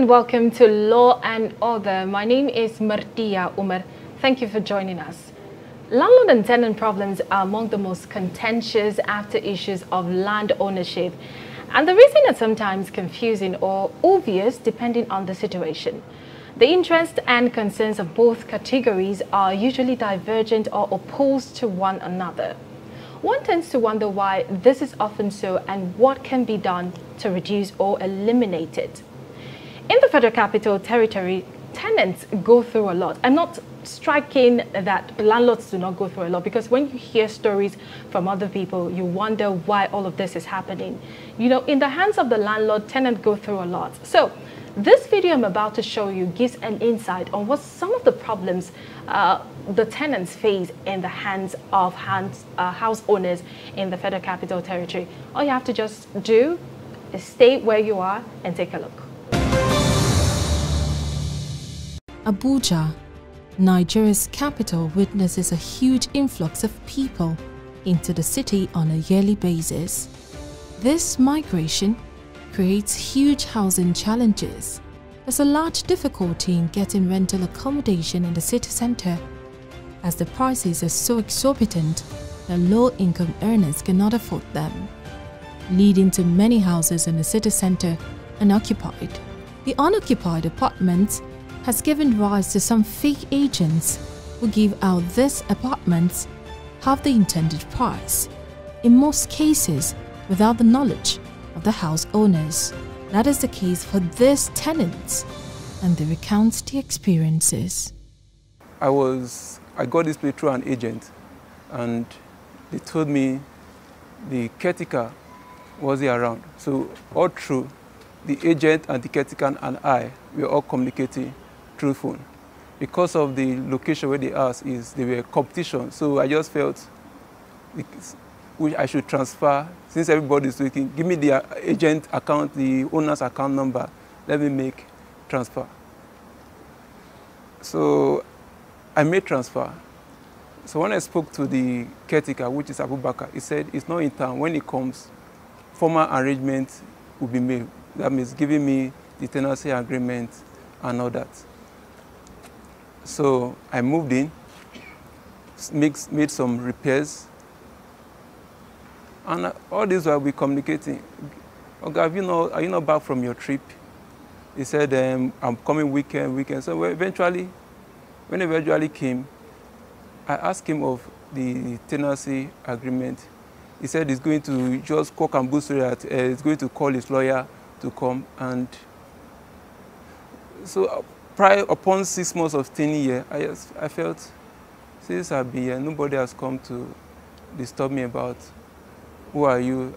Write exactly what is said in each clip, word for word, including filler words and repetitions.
and welcome to Law and Order. My name is Martia Umar. Thank you for joining us. Landlord and tenant problems are among the most contentious after issues of land ownership, and the reason is sometimes confusing or obvious depending on the situation. The interests and concerns of both categories are usually divergent or opposed to one another. One tends to wonder why this is often so and what can be done to reduce or eliminate it. In the Federal Capital Territory, tenants go through a lot. I'm not striking that landlords do not go through a lot, because when you hear stories from other people, you wonder why all of this is happening. You know, in the hands of the landlord, tenants go through a lot. So this video I'm about to show you gives an insight on what some of the problems uh, the tenants face in the hands of hands, uh, house owners in the Federal Capital Territory. All you have to just do is stay where you are and take a look. Abuja, Nigeria's capital, witnesses a huge influx of people into the city on a yearly basis. This migration creates huge housing challenges. There's a large difficulty in getting rental accommodation in the city centre, as the prices are so exorbitant that low-income earners cannot afford them, leading to many houses in the city centre unoccupied. The unoccupied apartments has given rise to some fake agents who give out these apartments half the intended price, in most cases without the knowledge of the house owners. That is the case for these tenants, and they recount the experiences. I was, I got this place through an agent, and they told me the caretaker wasn't around. So all through, the agent and the caretaker and I, we were all communicating through phone. Because of the location where they asked is they were competition, so I just felt which I should transfer, since everybody's looking, give me the agent account, the owner's account number, let me make transfer. So I made transfer. So when I spoke to the caretaker, which is Abubakar, he said it's not in town. When it comes, formal arrangement will be made. That means giving me the tenancy agreement and all that. So I moved in, made some repairs, and all this while we're communicating. Okay, have you not, are you not back from your trip? He said, um, I'm coming weekend, weekend. So eventually, when he eventually came, I asked him of the tenancy agreement. He said he's going to just call Kambusa, that uh, he's going to call his lawyer to come. And so prior, upon six months of staying here, I, just, I felt, since I've been here, nobody has come to disturb me about who are you?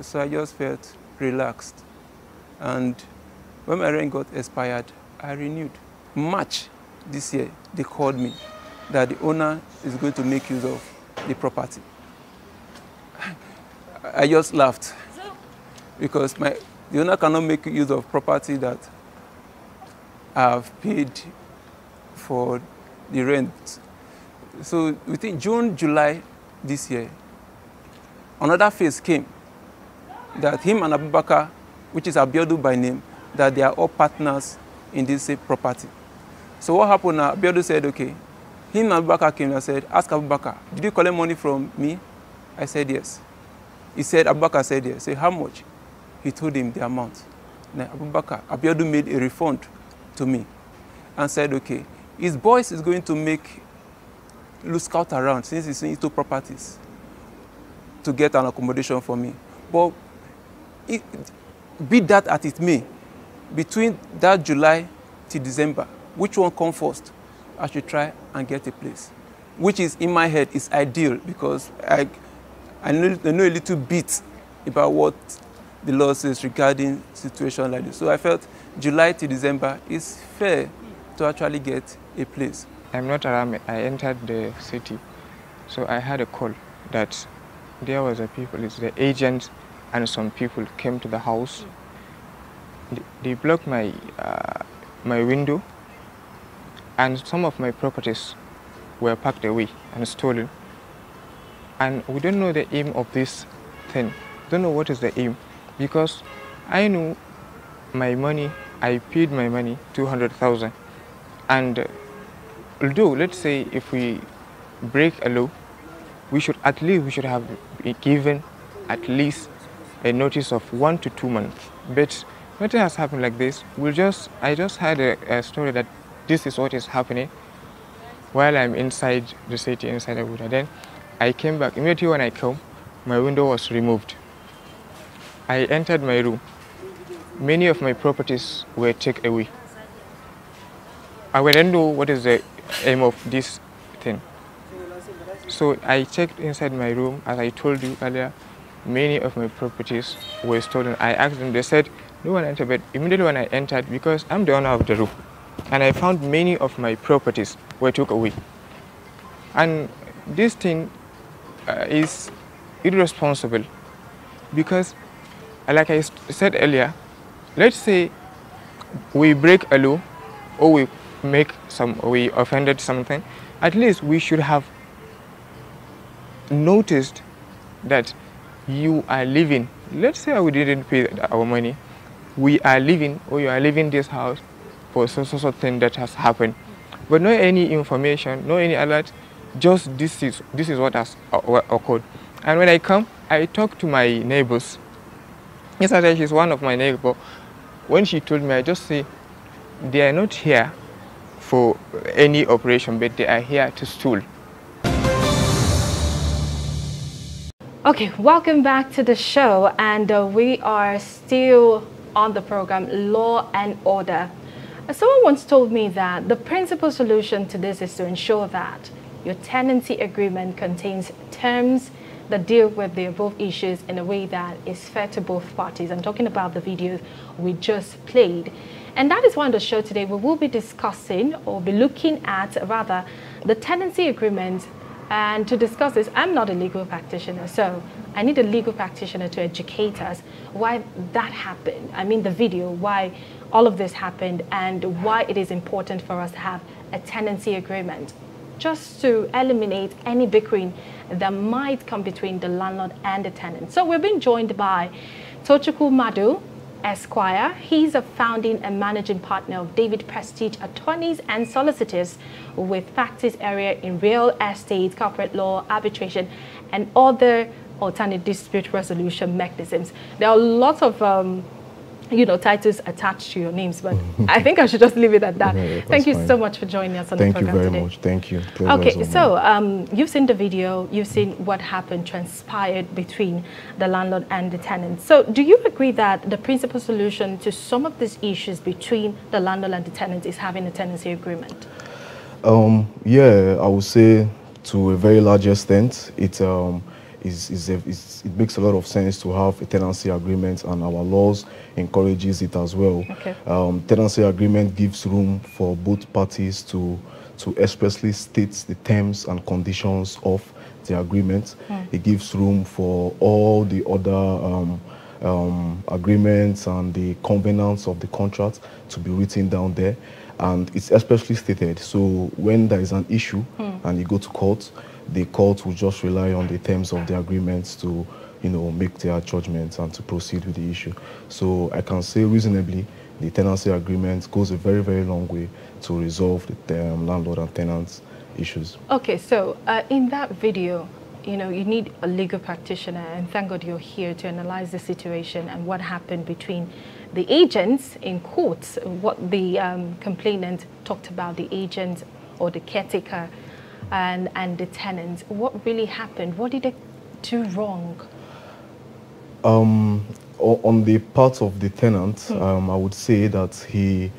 So I just felt relaxed. And when my rent got expired, I renewed. March this year, they called me that the owner is going to make use of the property. I just laughed because my, the owner cannot make use of property that I've paid for the rent. So within June, July this year, another phase came that him and Abubakar, which is Abiodu by name, that they are all partners in this property. So what happened now, Abiodu said, okay, him and Abubakar came and said, ask Abubakar, did you collect money from me? I said, yes. He said, Abubakar said, yes. Say how much? He told him the amount. Now, Abubakar, Abiodu made a refund to me and said, okay, his boys is going to make loose scout around since he's in two properties to get an accommodation for me. But it, be that as it may, between that July to December, which one comes first? I should try and get a place, which is in my head is ideal because I, I, know, I know a little bit about what the law says regarding situation like this. So I felt July to December is fair to actually get a place. I'm not around, I entered the city, so I had a call that there was a people, it's the agent and some people came to the house. They, they blocked my, uh, my window, and some of my properties were packed away and stolen. And we don't know the aim of this thing. Don't know what is the aim, because I knew my money I paid my money, two hundred thousand. And uh, although, let's say, if we break a law, we should at least we should have been given at least a notice of one to two months. But nothing has happened like this. We'll just I just had a, a story that this is what is happening while I'm inside the city, inside Abuja. Then I came back. Immediately when I came, my window was removed. I entered my room. Many of my properties were taken away. I didn't know what is the aim of this thing. So I checked inside my room. As I told you earlier, many of my properties were stolen. I asked them, they said, no one entered, but immediately when I entered, because I'm the owner of the room, and I found many of my properties were took away. And this thing uh, is irresponsible because, like I said earlier, let's say we break a law or we make some, we offended something, at least we should have noticed that you are living. Let's say we didn't pay our money. We are living, or you are leaving this house for some sort of thing that has happened. But no any information, no any alert, just this is, this is what has occurred. And when I come, I talk to my neighbors. Yesterday, she's one of my neighbors. When she told me, I just say, they are not here for any operation, but they are here to steal. Okay, welcome back to the show, and uh, we are still on the program Law and Order. Someone once told me that the principal solution to this is to ensure that your tenancy agreement contains terms that deal with the above issues in a way that is fair to both parties. I'm talking about the videos we just played. And that is why on the show today we will be discussing, or be looking at rather, the tenancy agreement. And to discuss this, I'm not a legal practitioner, so I need a legal practitioner to educate us why that happened. I mean the video, why all of this happened, and why it is important for us to have a tenancy agreement, just to eliminate any bickering that might come between the landlord and the tenant. So we've been joined by Tochukwu Madu, Esquire. He's a founding and managing partner of David Prestige Attorneys and Solicitors, with practice area in real estate, corporate law, arbitration, and other alternate dispute resolution mechanisms. There are lots of um, you know, titles attached to your names, but I think I should just leave it at that. Yeah, thank you fine. so much for joining us on thank the program today. Thank you very today. much. Thank you. Okay, so um, you've seen the video, you've seen what happened, transpired between the landlord and the tenant. So do you agree that the principal solution to some of these issues between the landlord and the tenant is having a tenancy agreement? Um, yeah, I would say to a very large extent, it, um, is, is a, is, it makes a lot of sense to have a tenancy agreement, and our laws encourages it as well. Okay. Um, tenancy agreement gives room for both parties to, to expressly state the terms and conditions of the agreement. Mm. It gives room for all the other um, um, agreements and the covenants of the contract to be written down there. And it's especially stated, so when there is an issue mm. and you go to court, the court will just rely on the terms of the agreements to, you know, make their judgments and to proceed with the issue. So I can say reasonably, the tenancy agreement goes a very, very long way to resolve the um, landlord and tenants issues. Okay, so uh, in that video, you know, you need a legal practitioner, and thank God you're here to analyze the situation and what happened between the agents in courts, what the um, complainant talked about, the agent or the caretaker and, and the tenant. What really happened? What did they do wrong? Um, on the part of the tenant, hmm. um, I would say that he,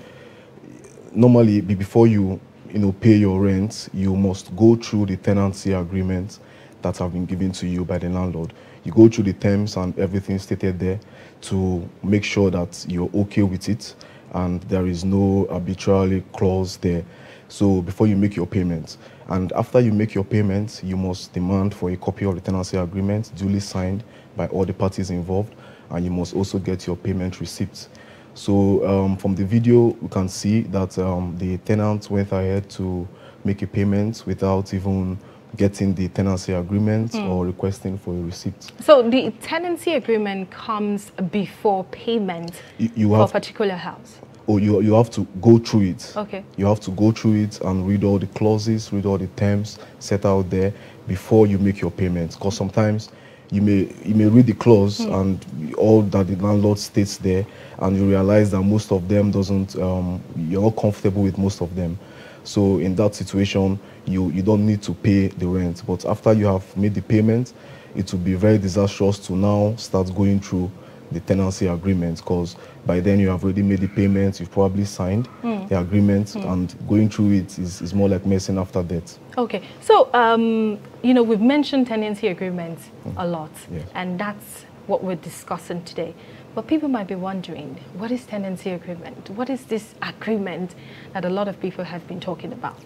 normally before you, you know, pay your rent, you must go through the tenancy agreement that have been given to you by the landlord. You go through the terms and everything stated there to make sure that you're okay with it and there is no arbitrary clause there. So before you make your payments, and after you make your payments, you must demand for a copy of the tenancy agreement duly signed by all the parties involved, and you must also get your payment receipts. So um, from the video, we can see that um, the tenant went ahead to make a payment without even getting the tenancy agreement mm. or requesting for a receipt. So the tenancy agreement comes before payment you, you for have, a particular house? Oh, you, you have to go through it. Okay. You have to go through it and read all the clauses, read all the terms set out there before you make your payments. Because sometimes you may, you may read the clause mm. and all that the landlord states there, and you realize that most of them doesn't, um, you're not comfortable with most of them. So in that situation, you, you don't need to pay the rent. But after you have made the payment, it will be very disastrous to now start going through the tenancy agreement, because by then you have already made the payments, you've probably signed mm. the agreement, mm. and going through it is, is more like messing after that. Okay, so, um, you know, we've mentioned tenancy agreements mm. a lot, yes. and that's what we're discussing today. But people might be wondering, what is tenancy agreement? What is this agreement that a lot of people have been talking about?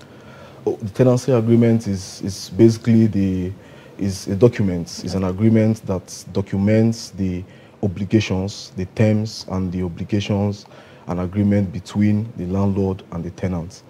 Oh, the tenancy agreement is, is basically the, is a document, okay. is an agreement that documents the obligations, the terms and the obligations and agreement between the landlord and the tenant.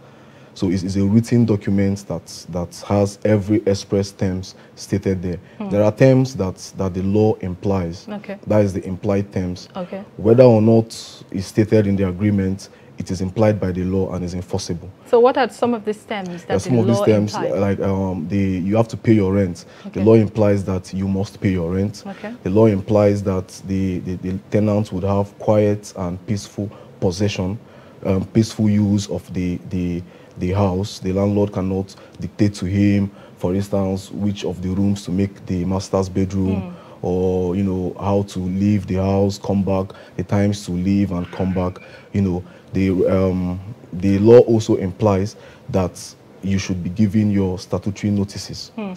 So it is a written document that that has every express terms stated there. Hmm. There are terms that that the law implies. Okay. That is the implied terms. Okay. Whether or not it's stated in the agreement, it is implied by the law and is enforceable. So what are some of these terms that the law implies? Some of these terms, implies? like um, the, you have to pay your rent. Okay. The law implies that you must pay your rent. Okay. The law implies that the, the, the tenants would have quiet and peaceful possession, um, peaceful use of the, the, the house. The landlord cannot dictate to him, for instance, which of the rooms to make the master's bedroom. Mm. Or, you know, how to leave the house, come back, the times to leave and come back. You know, the, um, the law also implies that you should be given your statutory notices. Hmm.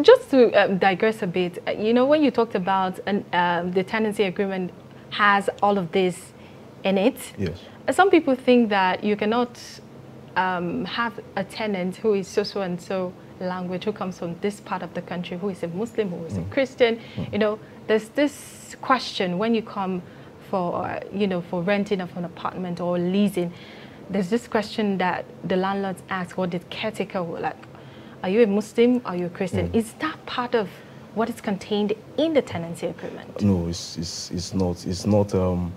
Just to um, digress a bit, you know, when you talked about an, um, the tenancy agreement has all of this in it. Yes. Some people think that you cannot um, have a tenant who is so-so-and-so language, who comes from this part of the country, who is a Muslim, who is mm. a Christian. Mm. You know, there's this question when you come for, uh, you know, for renting of an apartment or leasing, there's this question that the landlords ask, or the caretaker will, like, are you a Muslim, are you a Christian? Mm. Is that part of what is contained in the tenancy agreement? No, it's, it's, it's not. It's not, um,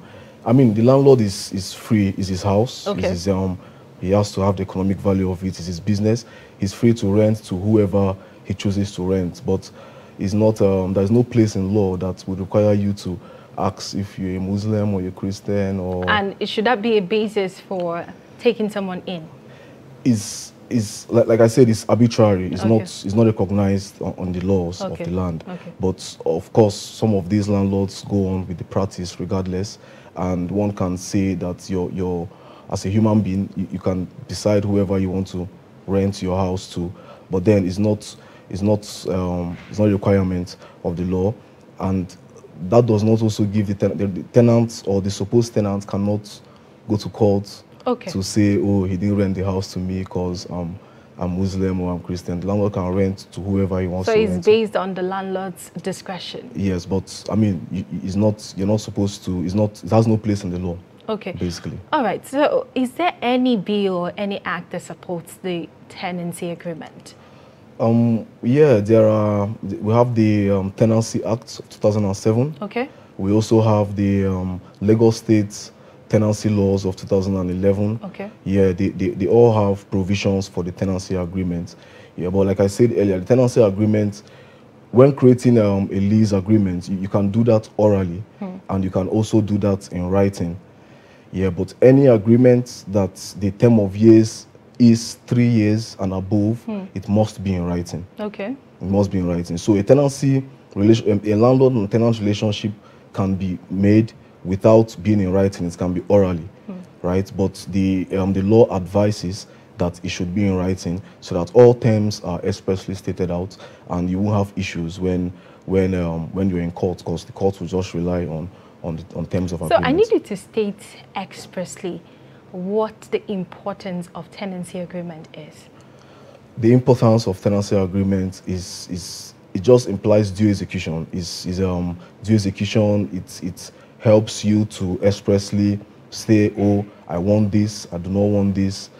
I mean, the landlord is, is free, it's his house, okay. it's his, um, he has to have the economic value of it. It's his business. He's free to rent to whoever he chooses to rent. But it's not, um, there's no place in law that would require you to ask if you're a Muslim or you're a Christian. Or and should that be a basis for taking someone in? It's, it's, like, like I said, it's arbitrary. It's, okay. not, it's not recognized on, on the laws okay. of the land. Okay. But of course, some of these landlords go on with the practice regardless. And one can say that you're... you're as a human being, you, you can decide whoever you want to rent your house to, but then it's not, it's not, um, it's not a requirement of the law, and that does not also give the, ten the tenants or the supposed tenants cannot go to court okay. to say, oh, he didn't rent the house to me because um, I'm Muslim or I'm Christian. The landlord can rent to whoever he wants. So to it's rent based to. on the landlord's discretion. Yes, but I mean, it's not. You're not supposed to. It's not. It has no place in the law. Okay. Basically. All right. So is there any bill or any act that supports the tenancy agreement? Um, yeah, there are. We have the um, Tenancy Act of two thousand seven. Okay. We also have the um, Lagos State Tenancy Laws of two thousand eleven. Okay. Yeah, they, they, they all have provisions for the tenancy agreement. Yeah, but like I said earlier, the tenancy agreement, when creating um, a lease agreement, you, you can do that orally, hmm. and you can also do that in writing. Yeah, but any agreement that the term of years is three years and above, hmm. it must be in writing. Okay. It must be in writing. So a tenancy relation, a landlord and tenant relationship can be made without being in writing. It can be orally, hmm. right? But the um, the law advises that it should be in writing so that all terms are expressly stated out, and you won't have issues when when um, when you're in court, because the court will just rely on. On, the, on terms of agreement. So I need you to state expressly what the importance of tenancy agreement is. The importance of tenancy agreement is, is it just implies due execution. Is is um due execution. It it helps you to expressly say, oh, I want this, I do not want this.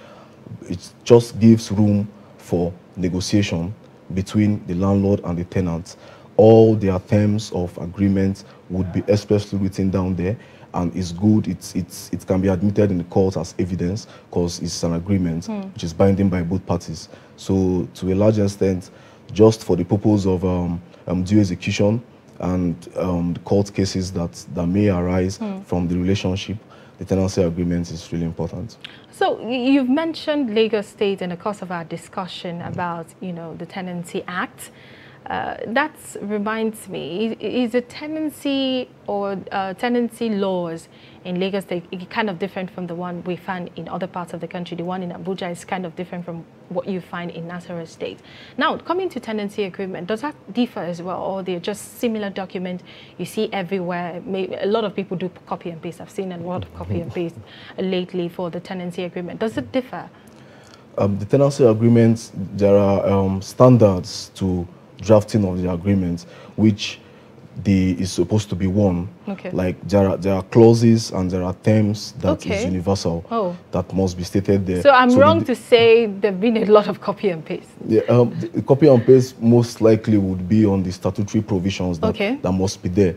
It just gives room for negotiation between the landlord and the tenant. All their terms of agreement would be expressly written down there, and it's good. It's, it's, it can be admitted in the court as evidence because it's an agreement mm. which is binding by both parties. So to a large extent, just for the purpose of um, um, due execution and um, the court cases that, that may arise mm. from the relationship, the tenancy agreement is really important. So you've mentioned Lagos State in the course of our discussion mm. about, you know, the Tenancy Act. Uh, that reminds me, is the tenancy or uh, tenancy laws in Lagos State kind of different from the one we find in other parts of the country? The one in Abuja is kind of different from what you find in Nasarawa State. Now, coming to tenancy agreement, does that differ as well, or they're just similar documents you see everywhere? Maybe a lot of people do copy and paste. I've seen a lot of copy and paste lately for the tenancy agreement. Does it differ? Um, the tenancy agreements, there are um, standards to drafting of the agreement, which the is supposed to be one. Okay. Like there are there are clauses and there are terms that okay. is universal. Oh. That must be stated there. So I'm so wrong the, to say there've been a lot of copy and paste. Yeah, um, the copy and paste most likely would be on the statutory provisions that okay. that must be there.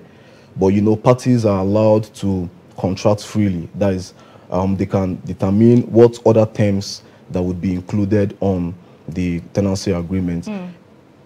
But you know, parties are allowed to contract freely. That is, um, they can determine what other terms that would be included on the tenancy agreement. Mm.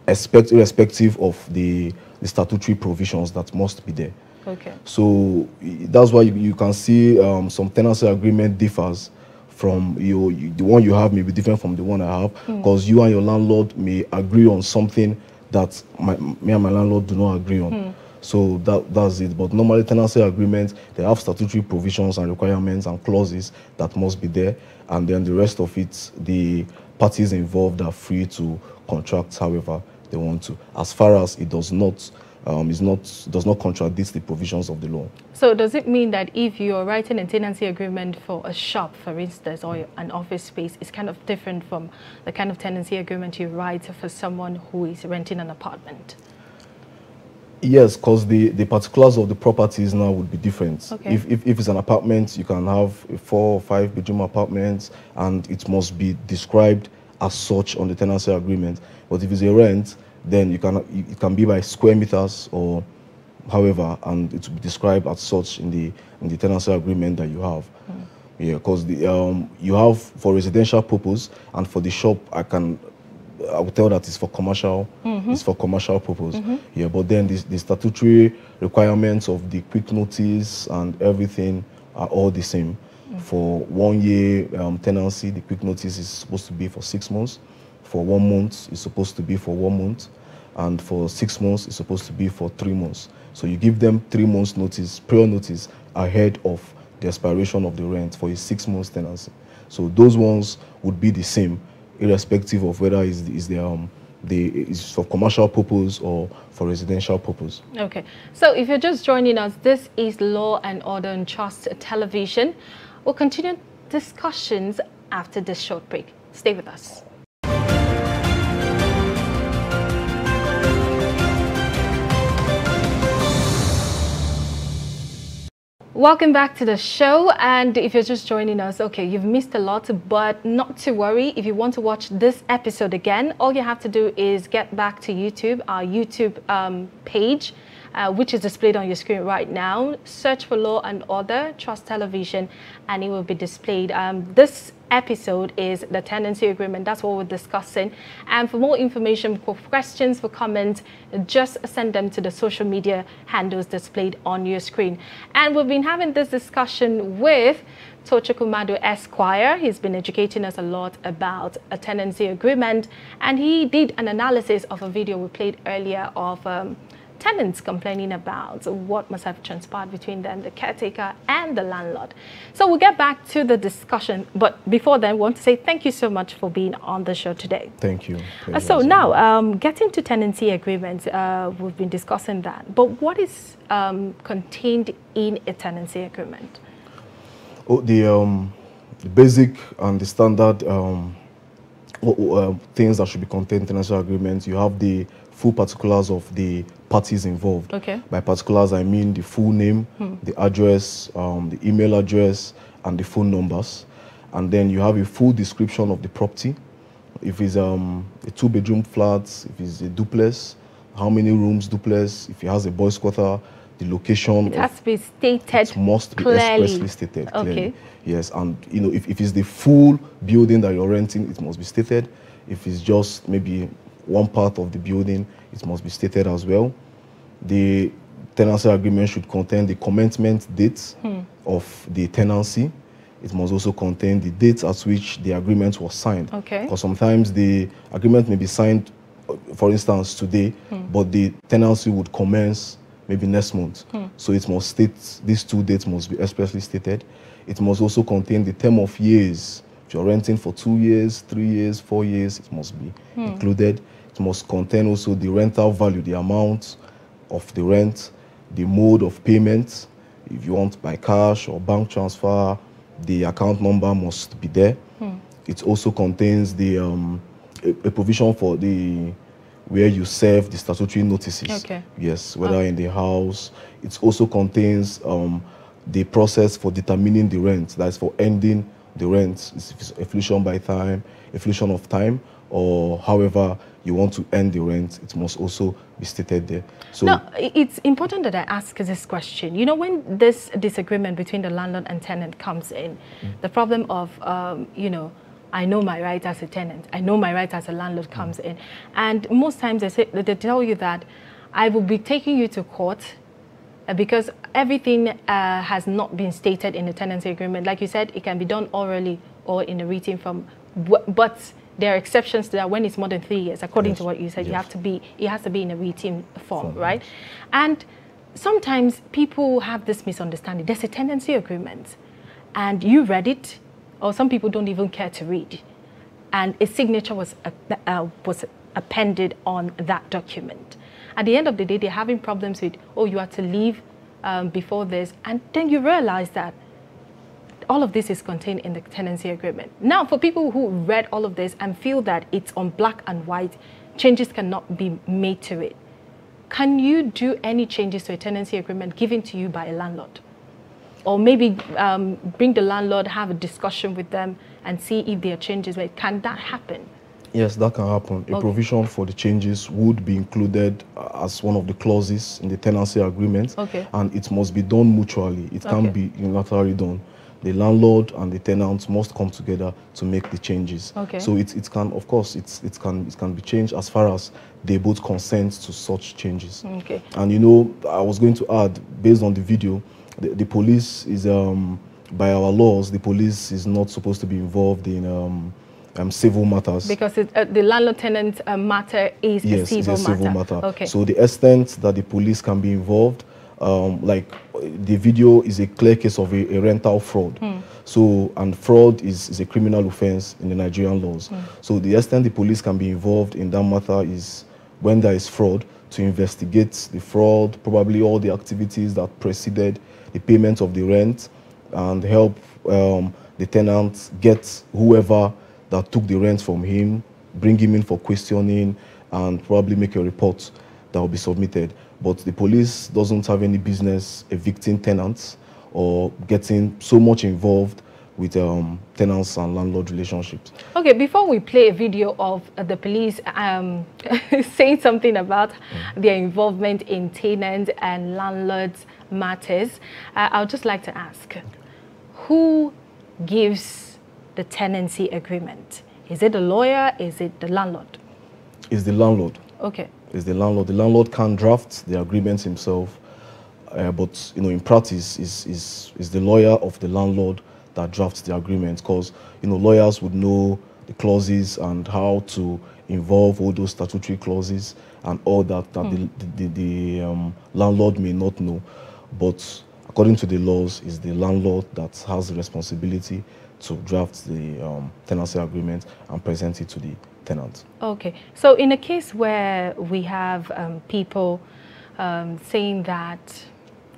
Expect, irrespective of the, the statutory provisions that must be there. Okay. So that's why you, you can see um, some tenancy agreement differs from your, you, the one you have may be different from the one I have, because mm. you and your landlord may agree on something that my, me and my landlord do not agree on. Mm. So that, that's it. But normally tenancy agreements, they have statutory provisions and requirements and clauses that must be there. And then the rest of it, the parties involved are free to contract however they want to, as far as it does not um, is not does not contradict the provisions of the law. So does it mean that if you're writing a tenancy agreement for a shop, for instance, or an office space, it's kind of different from the kind of tenancy agreement you write for someone who is renting an apartment? Yes, because the, the particulars of the properties now would be different. Okay. If, if, if it's an apartment, you can have a four or five bedroom apartment, and it must be described as such on the tenancy agreement. But if it's a rent, then you can it can be by square meters or however, and it will be described as such in the in the tenancy agreement that you have. Mm. Yeah, because the um you have for residential purpose, and for the shop I can I would tell that it's for commercial mm-hmm. it's for commercial purpose. Mm-hmm. Yeah, but then the, the statutory requirements of the quick notice and everything are all the same. For one year um, tenancy, the quick notice is supposed to be for six months. For one month, it's supposed to be for one month. And for six months, it's supposed to be for three months. So you give them three months notice, prior notice, ahead of the expiration of the rent for a six months tenancy. So those ones would be the same, irrespective of whether it's, it's the, um, the, it's for commercial purpose or for residential purpose. Okay. So if you're just joining us, this is Law and Order and Trust Television. We'll continue discussions after this short break. Stay with us. Welcome back to the show, and if you're just joining us, okay, you've missed a lot, but not to worry. If you want to watch this episode again, all you have to do is get back to YouTube, our YouTube um, page, Uh, which is displayed on your screen right now. Search for Law and Order Trust Television and it will be displayed. Um, this episode is the tenancy agreement. That's what we're discussing. And for more information, for questions, for comments, just send them to the social media handles displayed on your screen. And we've been having this discussion with Tochukwu Madu Esquire. He's been educating us a lot about a tenancy agreement, and he did an analysis of a video we played earlier of um, tenants complaining about what must have transpired between them, the caretaker and the landlord. So we'll get back to the discussion, but before then, I want to say thank you so much for being on the show today. Thank you. Uh, so now, um, getting to tenancy agreements, uh, we've been discussing that, but what is um, contained in a tenancy agreement? Oh, the, um, the basic and the standard um, uh, things that should be contained in tenancy agreements, you have the full particulars of the parties involved. Okay. By particulars, I mean the full name, hmm. the address, um, the email address, and the phone numbers. And then you have a full description of the property. If it's um, a two-bedroom flat, if it's a duplex, how many rooms duplex, if it has a boys' quarter, the location. It has of, to be stated it must clearly. Be expressly stated clearly. Okay. Yes, and you know, if, if it's the full building that you're renting, it must be stated. If it's just maybe one part of the building, it must be stated as well. The tenancy agreement should contain the commencement dates hmm. of the tenancy. It must also contain the dates at which the agreement was signed. Okay. Because sometimes the agreement may be signed, for instance, today, hmm. but the tenancy would commence maybe next month. Hmm. So it must state, these two dates must be expressly stated. It must also contain the term of years. If you're renting for two years, three years, four years, it must be hmm. included. It must contain also the rental value, the amount of the rent, the mode of payment, if you want by cash or bank transfer, the account number must be there. Hmm. It also contains the um, a, a provision for the where you serve the statutory notices. Okay. Yes, whether okay. in the house. It also contains um, the process for determining the rent. That's for ending the rent. It's affliction by time, affliction of time, or however you want to end the rent, it must also be stated there. So now, it's important that I ask this question. You know, when this disagreement between the landlord and tenant comes in, mm. the problem of, um, you know, I know my right as a tenant, I know my right as a landlord comes mm. in. And most times they, say, they tell you that I will be taking you to court because everything uh, has not been stated in the tenancy agreement. Like you said, it can be done orally or in a written form, but there are exceptions to that when it's more than three years, according yes. to what you said. Yes. You have to be, it has to be in a written form, Fun. right? And sometimes people have this misunderstanding. There's a tenancy agreement, and you read it, or some people don't even care to read, and a signature was uh, was appended on that document. At the end of the day, they're having problems with, oh, you have to leave um, before this, and then you realize that all of this is contained in the tenancy agreement. Now, for people who read all of this and feel that it's on black and white, changes cannot be made to it. Can you do any changes to a tenancy agreement given to you by a landlord? Or maybe um, bring the landlord, have a discussion with them and see if there are changes made. Can that happen? Yes, that can happen. A okay. provision for the changes would be included as one of the clauses in the tenancy agreement. Okay. And it must be done mutually. It can't okay. be unilaterally done. The landlord and the tenants must come together to make the changes. Okay. So it, it can, of course, it's, it, can, it can be changed as far as they both consent to such changes. Okay. And you know, I was going to add, based on the video, the, the police is, um, by our laws, the police is not supposed to be involved in um, um, civil matters. Because it, uh, the landlord-tenant uh, matter is yes, a civil, it's a civil matter. matter. Okay. So the extent that the police can be involved, um, like, the video is a clear case of a, a rental fraud. Mm. So, and fraud is, is a criminal offense in the Nigerian laws. Mm. So the extent the police can be involved in that matter is when there is fraud, to investigate the fraud, probably all the activities that preceded the payment of the rent, and help um, the tenant get whoever that took the rent from him, bring him in for questioning, and probably make a report that will be submitted. But the police doesn't have any business evicting tenants or getting so much involved with um, tenants and landlord relationships. Okay, before we play a video of uh, the police um, saying something about mm. their involvement in tenant and landlords matters, uh, I would just like to ask, okay. who gives the tenancy agreement? Is it the lawyer? Is it the landlord? It's the landlord. Okay. Is the landlord. The landlord can draft the agreement himself, uh, but you know, in practice, is is is the lawyer of the landlord that drafts the agreement, because you know, lawyers would know the clauses and how to involve all those statutory clauses and all that that hmm. the the, the, the um, landlord may not know. But according to the laws, is the landlord that has the responsibility to draft the um, tenancy agreement and present it to the tenant. Okay, so in a case where we have um, people um, saying that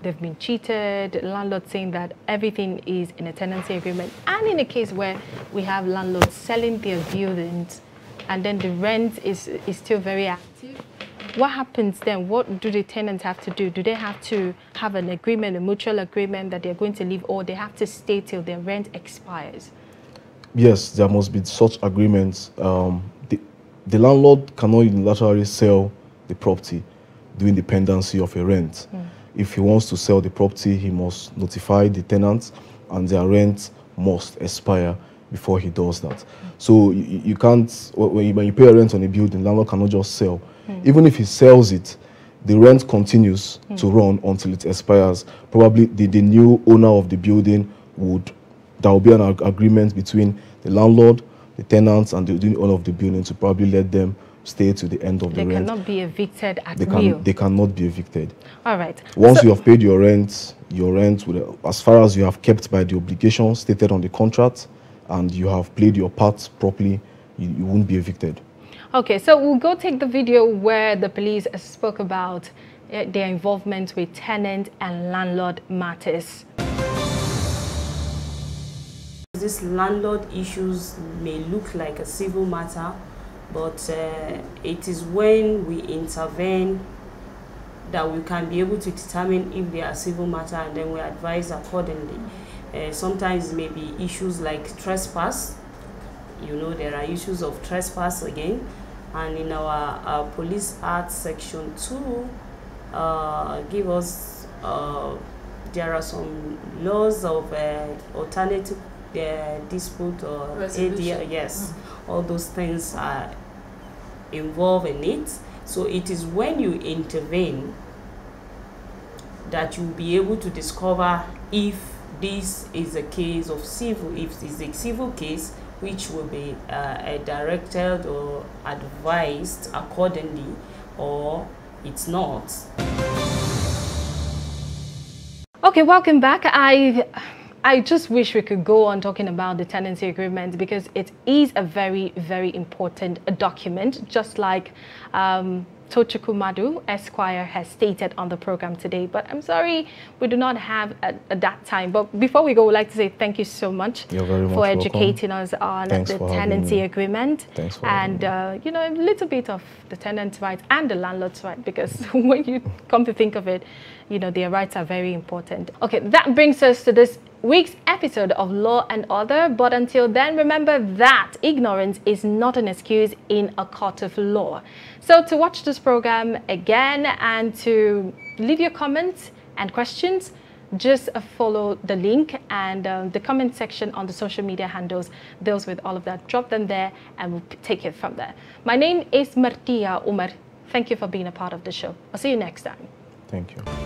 they've been cheated, landlord saying that everything is in a tenancy agreement, and in a case where we have landlords selling their buildings and then the rent is, is still very active, what happens then? What do the tenants have to do? Do they have to have an agreement, a mutual agreement that they're going to leave, or they have to stay till their rent expires? Yes, there must be such agreements. Um, the, the landlord cannot unilaterally sell the property during the pendency of a rent. Mm. if he wants to sell the property, he must notify the tenants, and their rent must expire before he does that. Mm-hmm. So you, you can't, when you, when you pay a rent on a building, the landlord cannot just sell. Mm-hmm. Even if he sells it, the rent continues mm-hmm. to run until it expires. Probably the, the new owner of the building would, there will be an ag agreement between the landlord, the tenants, and the, the owner of the building to probably let them stay to the end of they the rent. They cannot be evicted at they can, will. They cannot be evicted. All right. Once so, you have paid your rent, your rent, will, as far as you have kept by the obligations stated on the contract, and you have played your part properly, you, you won't be evicted. Okay, so we'll go take the video where the police spoke about uh, their involvement with tenant and landlord matters. This landlord issues may look like a civil matter, but uh, it is when we intervene that we can be able to determine if they are civil matter, and then we advise accordingly. Uh, sometimes maybe issues like trespass, you know, there are issues of trespass again, and in our, our police act section two, uh, give us, uh, there are some laws of uh, alternative uh, dispute or resolution. A D L, yes, mm-hmm. all those things are involved in it. So it is when you intervene that you'll be able to discover if this is a case of civil, if this is a civil case, which will be uh, directed or advised accordingly, or it's not. Okay, welcome back. I, I just wish we could go on talking about the tenancy agreement, because it is a very, very important document, just like um, Tochukwu Madu, Esquire, has stated on the program today. But I'm sorry, we do not have a, a, that time. But before we go, we'd like to say thank you so much You're very for much educating welcome. Us on Thanks the tenancy agreement. Thanks for and, uh, you know, a little bit of the tenant's rights and the landlord's right, because when you come to think of it, you know, their rights are very important. Okay, that brings us to this week's episode of Law and Order. But until then, remember that ignorance is not an excuse in a court of law. So to watch this program again and to leave your comments and questions, just follow the link, and um, the comment section on the social media handles deals with all of that. Drop them there and we'll take it from there. My name is Martia Umar. Thank you for being a part of the show. I'll see you next time. Thank you.